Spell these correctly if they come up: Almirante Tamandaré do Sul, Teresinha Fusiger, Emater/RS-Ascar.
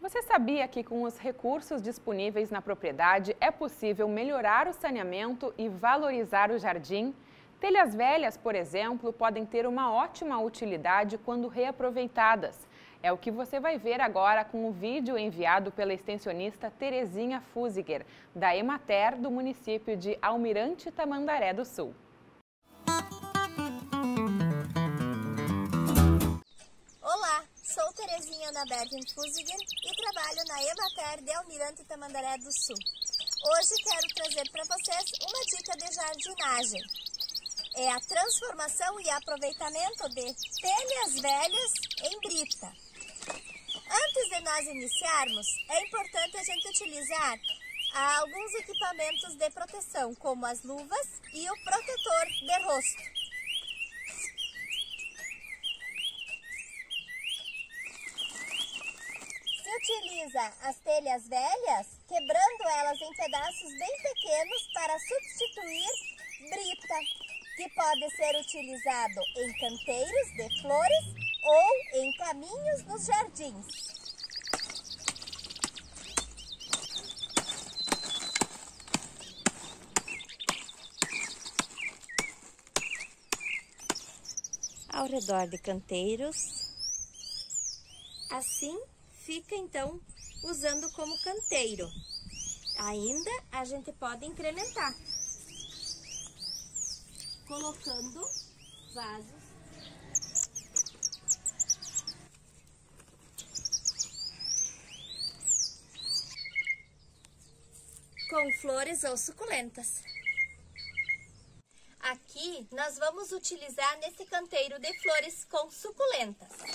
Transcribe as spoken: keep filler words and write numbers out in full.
Você sabia que com os recursos disponíveis na propriedade é possível melhorar o saneamento e valorizar o jardim? Telhas velhas, por exemplo, podem ter uma ótima utilidade quando reaproveitadas. É o que você vai ver agora com o vídeo enviado pela extensionista Teresinha Fusiger, da Emater do município de Almirante Tamandaré do Sul. Olá, sou Teresinha Fusiger e trabalho na Emater de Almirante Tamandaré do Sul. Hoje quero trazer para vocês uma dica de jardinagem. É a transformação e aproveitamento de telhas velhas em brita. Antes de nós iniciarmos, é importante a gente utilizar alguns equipamentos de proteção, como as luvas e o protetor de rosto. Se utiliza as telhas velhas, quebrando elas em pedaços bem pequenos para substituir brita, que pode ser utilizado em canteiros de flores ou em caminhos nos jardins. Ao redor de canteiros, assim fica então usando como canteiro. Ainda a gente pode incrementar, colocando vasos. Com flores ou suculentas. Aqui nós vamos utilizar nesse canteiro de flores com suculentas.